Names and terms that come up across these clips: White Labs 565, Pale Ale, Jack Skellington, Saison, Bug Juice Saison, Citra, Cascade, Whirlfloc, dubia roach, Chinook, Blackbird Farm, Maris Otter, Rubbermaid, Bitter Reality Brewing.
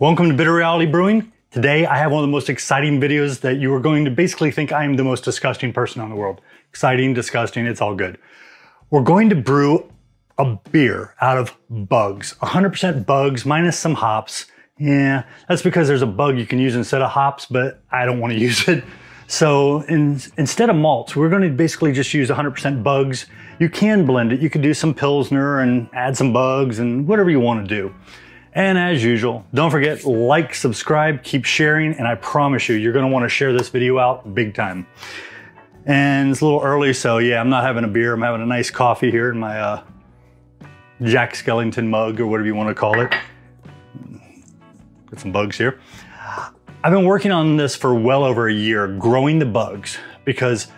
Welcome to Bitter Reality Brewing. Today I have one of the most exciting videos that you are going to basically think I am the most disgusting person in the world. Exciting, disgusting, it's all good. We're going to brew a beer out of bugs. 100% bugs minus some hops. Yeah, that's because there's a bug you can use instead of hops, but I don't want to use it. So instead of malts, we're going to basically just use 100% bugs. You can blend it. You could do some Pilsner and add some bugs and whatever you want to do. And as usual, don't forget, like, subscribe, keep sharing, and I promise you, you're going to want to share this video out big time. And it's a little early, so yeah, I'm not having a beer. I'm having a nice coffee here in my Jack Skellington mug or whatever you want to call it. Got some bugs here. I've been working on this for well over a year, growing the bugs, because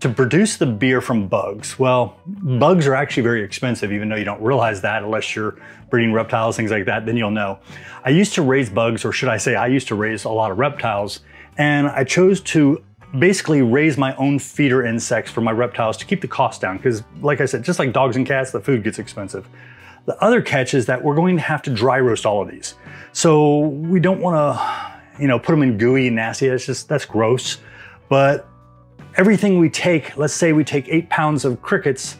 to produce the beer from bugs, well, bugs are actually very expensive, even though you don't realize that unless you're breeding reptiles, things like that, then you'll know. I used to raise bugs, or should I say, I used to raise a lot of reptiles, and I chose to basically raise my own feeder insects for my reptiles to keep the cost down, because like I said, just like dogs and cats, the food gets expensive. The other catch is that we're going to have to dry roast all of these. So we don't wanna, you know, put them in gooey and nasty, that's gross, but everything we take, let's say we take 8 pounds of crickets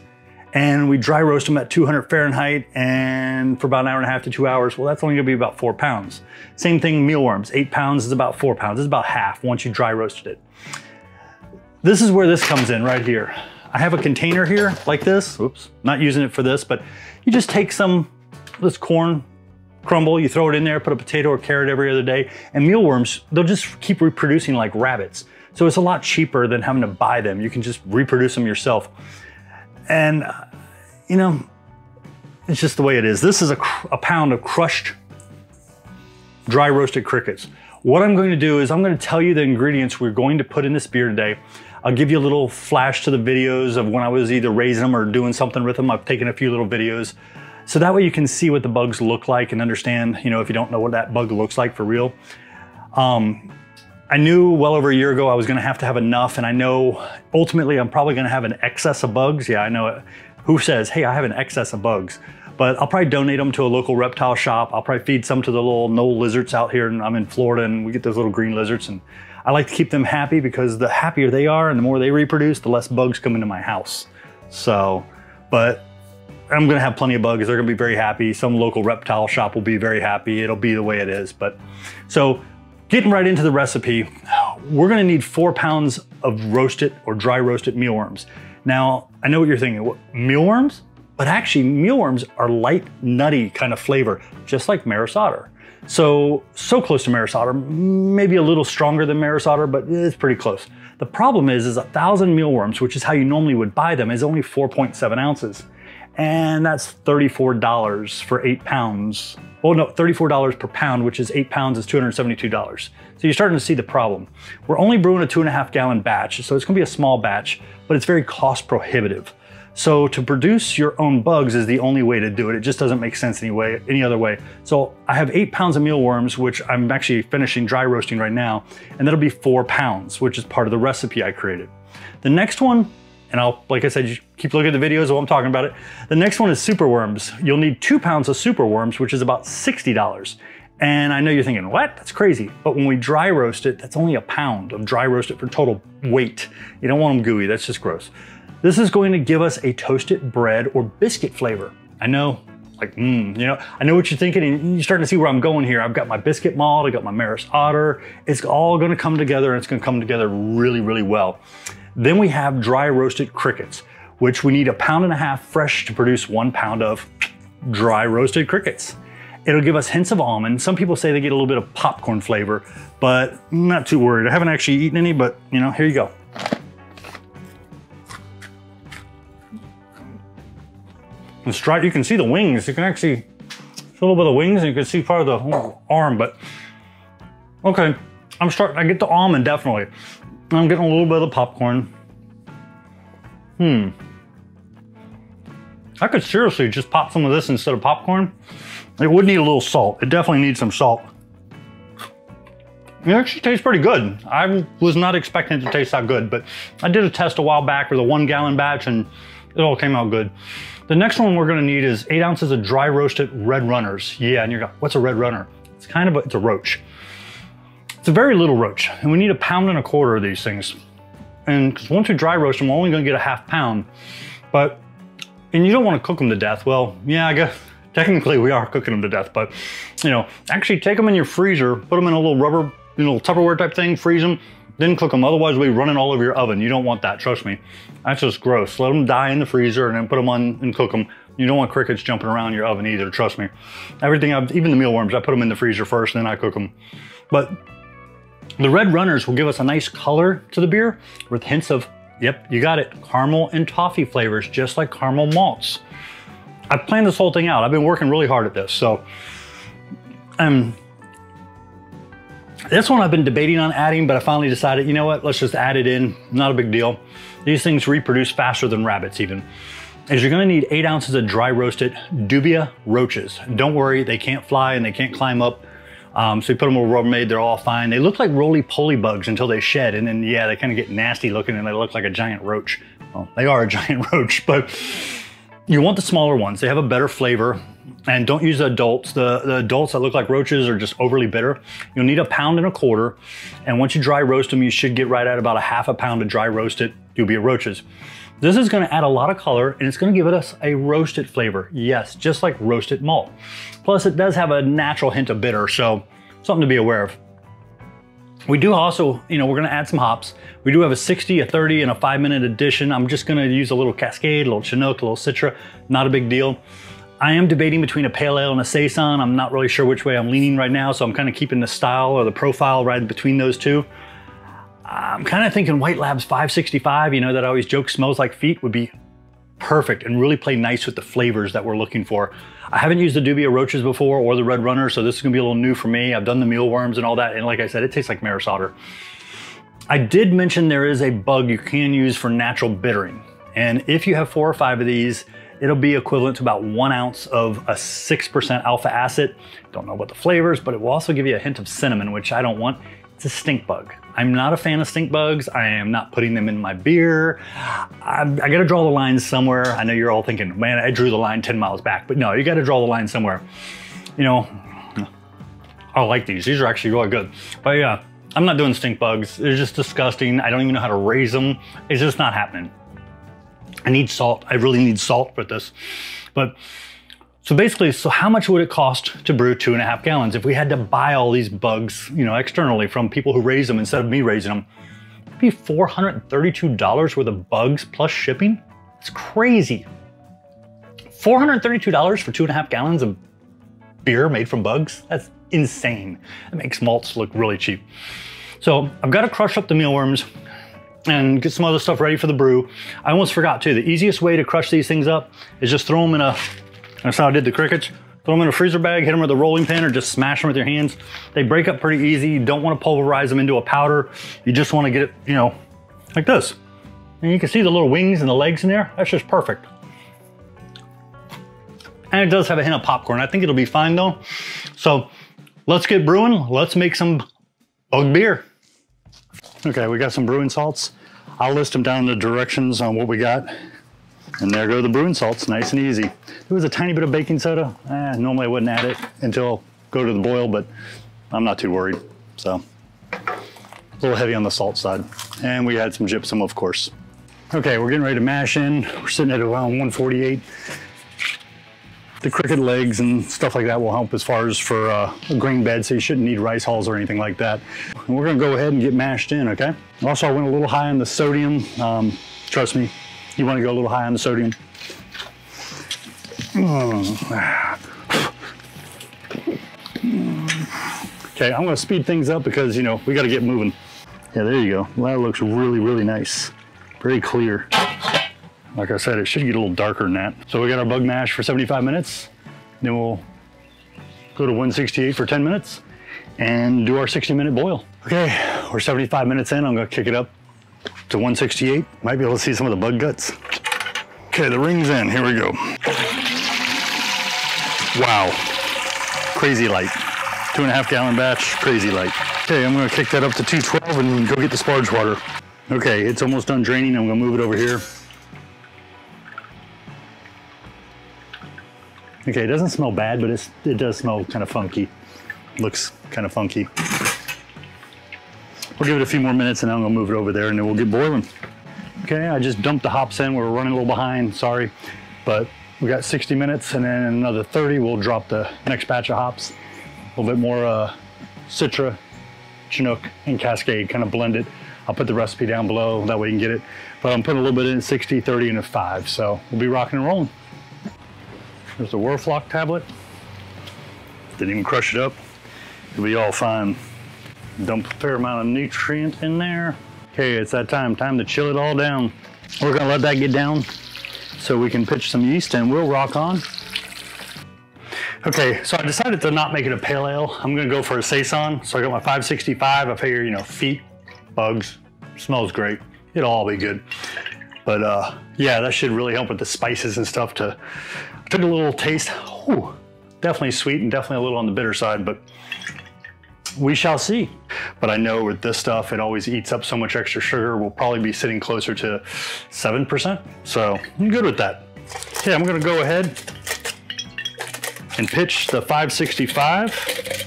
and we dry roast them at 200 Fahrenheit and for about an hour and a half to 2 hours, well, that's only gonna be about 4 pounds. Same thing, mealworms, 8 pounds is about 4 pounds. It's about half once you dry roasted it. This is where this comes in right here. I have a container here like this. Oops, not using it for this, but you just take some, this corn crumble, you throw it in there, put a potato or carrot every other day, and mealworms, they'll just keep reproducing like rabbits. So it's a lot cheaper than having to buy them. You can just reproduce them yourself. And you know, it's just the way it is. This is a pound of crushed, dry roasted crickets. What I'm going to do is I'm going to tell you the ingredients we're going to put in this beer today. I'll give you a little flash to the videos of when I was either raising them or doing something with them. I've taken a few little videos. So that way you can see what the bugs look like and understand, you know, if you don't know what that bug looks like for real. I knew well over a year ago I was gonna have to have enough, and I know ultimately I'm probably gonna have an excess of bugs. Yeah, I know it. Who says, hey, I have an excess of bugs? But I'll probably donate them to a local reptile shop. I'll probably feed some to the little Knoll lizards out here, and I'm in Florida and we get those little green lizards, and I like to keep them happy because the happier they are and the more they reproduce, the less bugs come into my house. So, but I'm gonna have plenty of bugs. They're gonna be very happy. Some local reptile shop will be very happy. It'll be the way it is, but so. Getting right into the recipe, we're gonna need 4 pounds of roasted or dry roasted mealworms. Now, I know what you're thinking, what, mealworms? But actually, mealworms are light, nutty kind of flavor, just like Maris Otter. So close to Maris Otter, maybe a little stronger than Maris Otter, but it's pretty close. The problem is 1,000 mealworms, which is how you normally would buy them, is only 4.7 ounces. And that's $34 for 8 pounds. Well, no, $34 per pound, which is 8 pounds is $272. So you're starting to see the problem. We're only brewing a 2.5 gallon batch, so it's gonna be a small batch, but it's very cost prohibitive. So to produce your own bugs is the only way to do it. It just doesn't make sense any other way. So I have 8 pounds of mealworms, which I'm actually finishing dry roasting right now, and that'll be 4 pounds, which is part of the recipe I created. The next one, and I'll, like I said, you keep looking at the videos while I'm talking about it. The next one is superworms. You'll need 2 pounds of superworms, which is about $60. And I know you're thinking, what? That's crazy. But when we dry roast it, that's only a pound of dry roast it for total weight. You don't want them gooey, that's just gross. This is going to give us a toasted bread or biscuit flavor. I know, like, you know, I know what you're thinking, and you're starting to see where I'm going here. I've got my biscuit malt, I've got my Maris Otter. It's all gonna come together, and it's gonna come together really, really well. Then we have dry roasted crickets, which we need 1.5 pounds fresh to produce 1 pound of dry roasted crickets. It'll give us hints of almond. Some people say they get a little bit of popcorn flavor, but I'm not too worried. I haven't actually eaten any, but you know, here you go. Let's try it. You can see the wings. You can actually see a little bit of wings, and you can see part of the arm, but okay. I get the almond definitely. I'm getting a little bit of popcorn. I could seriously just pop some of this instead of popcorn. It would need a little salt. It definitely needs some salt. It actually tastes pretty good. I was not expecting it to taste that good, but I did a test a while back with a 1 gallon batch and it all came out good. The next one we're gonna need is 8 ounces of dry roasted red runners. Yeah, and you're going, what's a red runner? It's kind of a, it's a roach. It's a very little roach, and we need 1.25 pounds of these things. And because once we dry roast them, we're only gonna get 1/2 pound. But, and you don't wanna cook them to death. Well, yeah, I guess technically we are cooking them to death, but you know, actually take them in your freezer, put them in a little rubber, you know, Tupperware type thing, freeze them, then cook them. Otherwise we'll be running all over your oven. You don't want that, trust me. That's just gross. Let them die in the freezer and then put them on and cook them. You don't want crickets jumping around your oven either, trust me. Everything, even the mealworms, I put them in the freezer first and then I cook them. But the red runners will give us a nice color to the beer with hints of, yep, you got it, caramel and toffee flavors, just like caramel malts. I planned this whole thing out. I've been working really hard at this. So this one I've been debating on adding, but I finally decided, you know what, let's just add it in, not a big deal. These things reproduce faster than rabbits even. Is you're gonna need 8 ounces of dry roasted dubia roaches. Don't worry, they can't fly and they can't climb up. So you put them over Rubbermaid, they're all fine. They look like roly-poly bugs until they shed, and then yeah, they kind of get nasty looking and they look like a giant roach. Well, they are a giant roach, but you want the smaller ones. They have a better flavor, and don't use the adults. The adults that look like roaches are just overly bitter. You'll need 1.25 pounds, and once you dry roast them, you should get right at about 1/2 pound of dry roasted dubia roaches. This is gonna add a lot of color and it's gonna give us a roasted flavor. Yes, just like roasted malt. Plus it does have a natural hint of bitter, so something to be aware of. We do also, you know, we're gonna add some hops. We do have a 60, a 30, and a 5 minute addition. I'm just gonna use a little Cascade, a little Chinook, a little Citra, not a big deal. I am debating between a Pale Ale and a Saison. I'm not really sure which way I'm leaning right now, so I'm kind of keeping the style or the profile right between those two. I'm kind of thinking White Labs 565, you know, that I always joke smells like feet, would be perfect and really play nice with the flavors that we're looking for. I haven't used the dubia roaches before or the red runner, so this is gonna be a little new for me. I've done the mealworms and all that, and like I said, it tastes like Maris Otter. I did mention there is a bug you can use for natural bittering. And if you have 4 or 5 of these, it'll be equivalent to about 1 ounce of a 6% alpha acid. Don't know about the flavors, but it will also give you a hint of cinnamon, which I don't want. It's a stink bug. I'm not a fan of stink bugs. I am not putting them in my beer. I gotta draw the line somewhere. I know you're all thinking, man, I drew the line 10 miles back, but no, you gotta draw the line somewhere. You know, I like these are actually really good. But yeah, I'm not doing stink bugs. They're just disgusting. I don't even know how to raise them. It's just not happening. I need salt. I really need salt for this. But so basically, so how much would it cost to brew 2.5 gallons if we had to buy all these bugs, you know, externally from people who raise them instead of me raising them? It'd be $432 worth of bugs plus shipping. It's crazy. $432 for 2.5 gallons of beer made from bugs. That's insane. It makes malts look really cheap. So I've got to crush up the mealworms and get some other stuff ready for the brew. I almost forgot too. The easiest way to crush these things up is just throw them in a, that's how I did the crickets. Throw them in a freezer bag, hit them with a rolling pin, or just smash them with your hands. They break up pretty easy. You don't want to pulverize them into a powder. You just want to get it, you know, like this. And you can see the little wings and the legs in there. That's just perfect. And it does have a hint of popcorn. I think it'll be fine though. So let's get brewing. Let's make some bug beer. Okay, we got some brewing salts. I'll list them down in the directions on what we got. And there go the brewing salts, nice and easy. There was a tiny bit of baking soda. Normally I wouldn't add it until go to the boil, but I'm not too worried. So a little heavy on the salt side. And we had some gypsum, of course. Okay, we're getting ready to mash in. We're sitting at around 148. The cricket legs and stuff like that will help as far as for a grain bed, so you shouldn't need rice hulls or anything like that. And we're gonna go ahead and get mashed in, okay? Also, I went a little high on the sodium. Trust me, you want to go a little high on the sodium. Okay, I'm going to speed things up because, you know, we got to get moving. Yeah, there you go. Well, that looks really, really nice. Very clear. Like I said, it should get a little darker than that. So we got our bug mash for 75 minutes. Then we'll go to 168 for 10 minutes and do our 60-minute boil. Okay, we're 75 minutes in. I'm going to kick it up to 168, might be able to see some of the bug guts. Okay, the ring's in, here we go. Wow, crazy light. 2.5 gallon batch, crazy light. Okay, I'm gonna kick that up to 212 and go get the sparge water. Okay, it's almost done draining, I'm gonna move it over here. Okay, it doesn't smell bad, but it does smell kind of funky. looks kind of funky. We'll give it a few more minutes and I'm gonna move it over there and then we'll get boiling. Okay, I just dumped the hops in. We're running a little behind, sorry. But we got 60 minutes and then in another 30, we'll drop the next batch of hops. A little bit more Citra, Chinook, and Cascade, kind of blend it. I'll put the recipe down below, that way you can get it. But I'm putting a little bit in at 60, 30, and a 5. So we'll be rocking and rolling. There's the Whirlfloc tablet. Didn't even crush it up. It'll be all fine. Dump a fair amount of nutrient in there. Okay, it's that time. Time to chill it all down. We're gonna let that get down so we can pitch some yeast and we'll rock on. Okay, so I decided to not make it a pale ale. I'm gonna go for a Saison. So I got my 565. I figure, you know, feet, bugs, smells great. It'll all be good. But yeah, that should really help with the spices and stuff to, I took a little taste. Ooh, definitely sweet and definitely a little on the bitter side, but we shall see. But I know with this stuff, it always eats up so much extra sugar. We'll probably be sitting closer to 7%. So I'm good with that. Okay, I'm gonna go ahead and pitch the 565.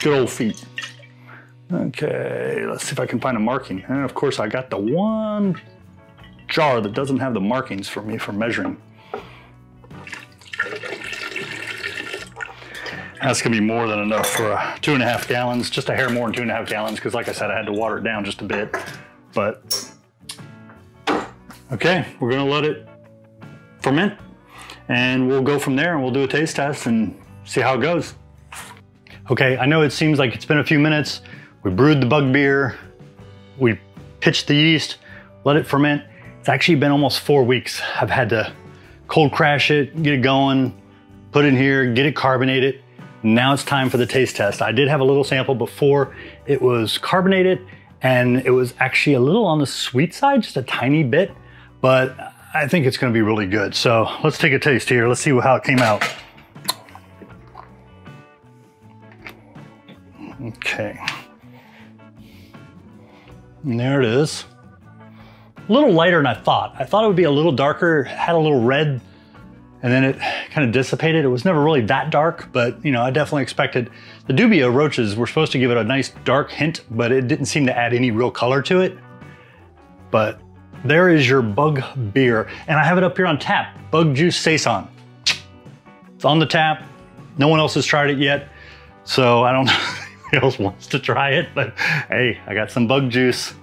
Good old feet. Okay, let's see if I can find a marking. And of course I got the one jar that doesn't have the markings for me for measuring. That's gonna be more than enough for 2.5 gallons, just a hair more than 2.5 gallons, because like I said, I had to water it down just a bit. But, okay, we're gonna let it ferment and we'll go from there and we'll do a taste test and see how it goes. Okay, I know it seems like it's been a few minutes. We brewed the bug beer, we pitched the yeast, let it ferment. It's actually been almost 4 weeks. I've had to cold crash it, get it going, put it in here, get it carbonated. Now it's time for the taste test. I did have a little sample before. It was carbonated and it was actually a little on the sweet side, just a tiny bit, but I think it's gonna be really good. So let's take a taste here. Let's see how it came out. Okay. And there it is. A little lighter than I thought. I thought it would be a little darker, it had a little red, and then it kind of dissipated. It was never really that dark, but you know, I definitely expected. The Dubia roaches were supposed to give it a nice dark hint, but it didn't seem to add any real color to it. But there is your bug beer. And I have it up here on tap, Bug Juice Saison. It's on the tap. No one else has tried it yet. So I don't know if anybody else wants to try it, but hey, I got some bug juice.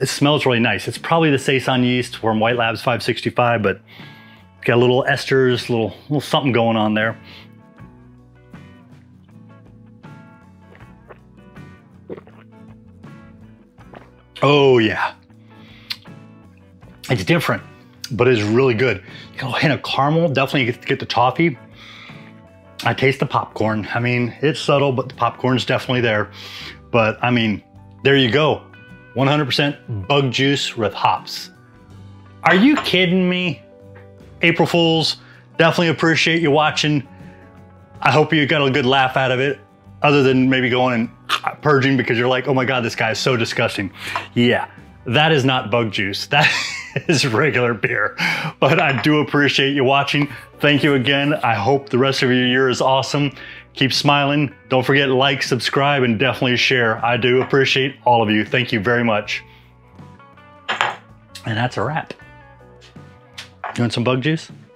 It smells really nice. It's probably the Saison yeast from White Labs 565, but got a little esters, little something going on there. Oh yeah. It's different, but it's really good. A little hint of caramel, definitely get the toffee. I taste the popcorn. I mean, it's subtle, but the popcorn's definitely there. But I mean, there you go. 100% bug juice with hops. Are you kidding me? April Fools, definitely appreciate you watching. I hope you got a good laugh out of it, other than maybe going and purging because you're like, oh my God, this guy is so disgusting. Yeah, that is not bug juice. That is regular beer. But I do appreciate you watching. Thank you again. I hope the rest of your year is awesome. Keep smiling. Don't forget, like, subscribe, and definitely share. I do appreciate all of you. Thank you very much. And that's a wrap. You want some bug juice?